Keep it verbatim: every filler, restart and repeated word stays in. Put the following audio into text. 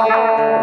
Bye.